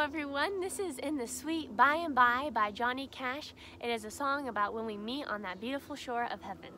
Hello everyone, this is In the Sweet By and By Johnny Cash. It is a song about when we meet on that beautiful shore of heaven.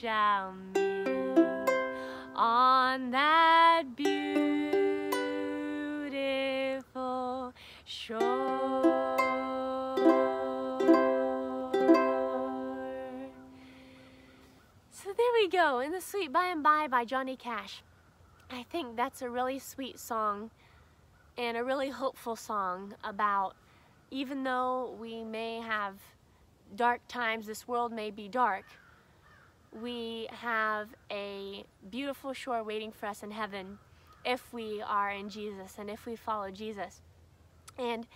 Shall meet on that beautiful shore. So there we go, In the Sweet By and By Johnny Cash. I think that's a really sweet song and a really hopeful song about, even though we may have dark times, this world may be dark, we have a beautiful shore waiting for us in heaven if we are in Jesus and if we follow Jesus. And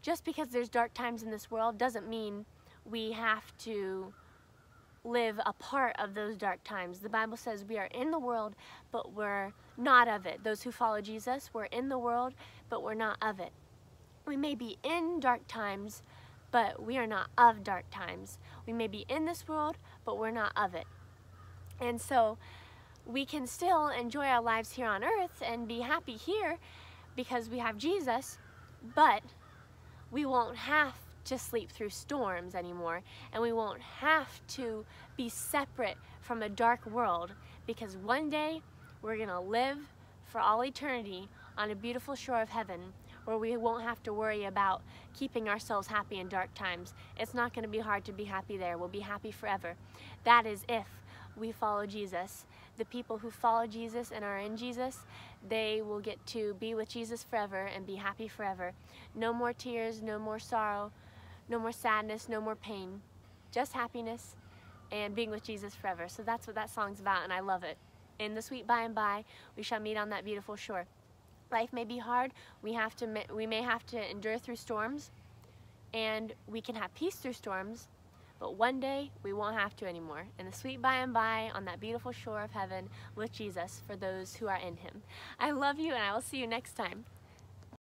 just because there's dark times in this world doesn't mean we have to live a part of those dark times. The Bible says we are in the world, but we're not of it. Those who follow Jesus, we're in the world, but we're not of it. We may be in dark times, but we are not of dark times. We may be in this world, but we're not of it. And so we can still enjoy our lives here on earth and be happy here because we have Jesus, but we won't have to sleep through storms anymore, and we won't have to be separate from a dark world, because one day we're gonna live for all eternity on a beautiful shore of heaven where we won't have to worry about keeping ourselves happy in dark times. It's not gonna be hard to be happy there. We'll be happy forever. That is if we follow Jesus. The people who follow Jesus and are in Jesus, they will get to be with Jesus forever and be happy forever. No more tears, no more sorrow, no more sadness, no more pain. Just happiness and being with Jesus forever. So that's what that song's about, and I love it. In the sweet by and by, we shall meet on that beautiful shore. Life may be hard, we may have to endure through storms, and we can have peace through storms, but one day we won't have to anymore. In the sweet by and by, on that beautiful shore of heaven with Jesus, for those who are in him. I love you, and I will see you next time.